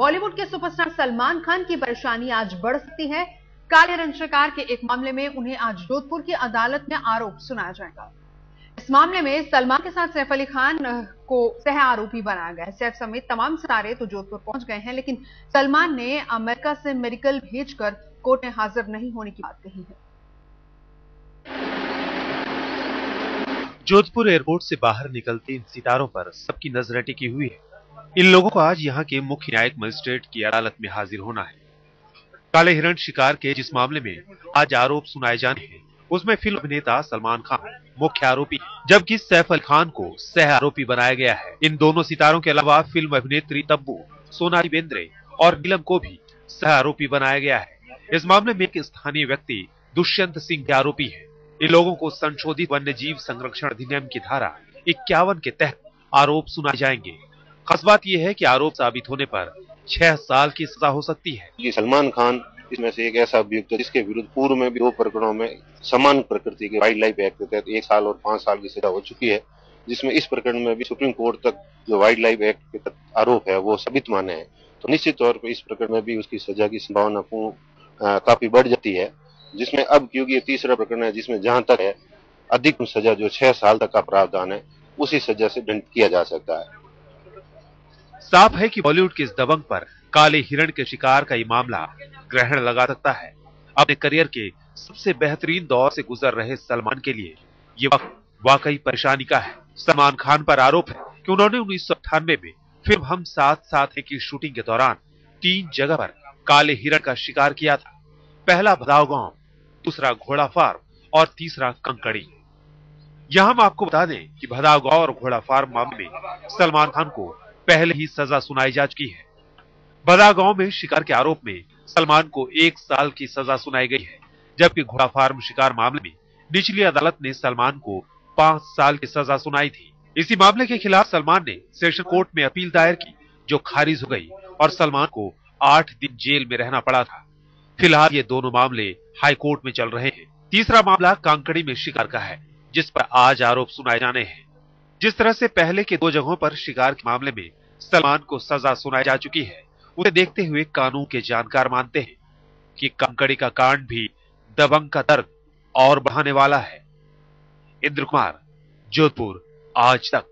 बॉलीवुड के सुपरस्टार सलमान खान की परेशानी आज बढ़ सकती है। काले रंग शिकार के एक मामले में उन्हें आज जोधपुर की अदालत में आरोप सुनाया जाएगा। इस मामले में सलमान के साथ सैफ अली खान को सह आरोपी बनाया गया है। सैफ समेत तमाम सारे तो जोधपुर पहुंच गए हैं, लेकिन सलमान ने अमेरिका से मेडिकल भेजकर कोर्ट में हाजिर नहीं होने की बात कही है। जोधपुर एयरपोर्ट से बाहर निकलते इन सितारों पर सबकी नजरें टिकी हुई है। इन लोगों को आज यहाँ के मुख्य न्यायिक मजिस्ट्रेट की अदालत में हाजिर होना है। काले हिरण शिकार के जिस मामले में आज आरोप सुनाए जाने हैं, उसमें फिल्म अभिनेता सलमान खान मुख्य आरोपी, जबकि सैफ अली खान को सह आरोपी बनाया गया है। इन दोनों सितारों के अलावा फिल्म अभिनेत्री तब्बू, सोना बेंद्रे और निलम को भी सह आरोपी बनाया गया है। इस मामले में एक स्थानीय व्यक्ति दुष्यंत सिंह के आरोपी है। इन लोगों को संशोधित वन्य जीव संरक्षण अधिनियम की धारा 51 के तहत आरोप सुनाए जाएंगे। खास बात यह है कि आरोप साबित होने पर 6 साल की सजा हो सकती है। सलमान खान इसमें से एक ऐसा अभियुक्त है जिसके विरुद्ध पूर्व में भी 2 प्रकरणों में समान प्रकृति के वाइल्ड लाइफ एक्ट के तहत 1 साल और 5 साल की सजा हो चुकी है, जिसमें इस प्रकरण में भी सुप्रीम कोर्ट तक जो वाइल्ड लाइफ एक्ट के तहत आरोप है वो साबित माने हैं। तो निश्चित तौर पर इस प्रकरण में भी उसकी सजा की संभावना काफी बढ़ जाती है, जिसमें अब क्योंकि ये 3रा प्रकरण है जिसमें जहाँ तक है अधिकतम सजा जो 6 साल तक का प्रावधान है उसी सजा से दंड किया जा सकता है। साफ है कि बॉलीवुड के इस दबंग पर काले हिरण के शिकार का ये मामला ग्रहण लगा सकता है। अपने करियर के सबसे बेहतरीन दौर से गुजर रहे सलमान के लिए ये वक्त वाकई परेशानी का है। सलमान खान पर आरोप है कि उन्होंने 1998 में फिल्म हम साथ-साथ हैं की शूटिंग के दौरान 3 जगह पर काले हिरण का शिकार किया था। पहला भदाव गांव, दूसरा घोड़ा फार्म और तीसरा कंकड़ी। यहाँ हम आपको बता दें कि भदाव गांव और घोड़ा फार्म मामले में सलमान खान को पहले ही सजा सुनाई जा चुकी है। भदाव गांव में शिकार के आरोप में सलमान को 1 साल की सजा सुनाई गई है, जबकि घोड़ा फार्म शिकार मामले में निचली अदालत ने सलमान को 5 साल की सजा सुनाई थी। इसी मामले के खिलाफ सलमान ने सेशन कोर्ट में अपील दायर की, जो खारिज हो गई और सलमान को 8 दिन जेल में रहना पड़ा था। फिलहाल ये दोनों मामले हाई कोर्ट में चल रहे हैं। तीसरा मामला कांकाणी में शिकार का है, जिस पर आज आरोप सुनाए जाने हैं। जिस तरह से पहले के 2 जगहों पर शिकार के मामले में सलमान को सजा सुनाई जा चुकी है, उसे देखते हुए कानून के जानकार मानते हैं कि कंकड़ी का कांड भी दबंग का दर्द और बढ़ाने वाला है। इंद्रकुमार, जोधपुर, आज तक।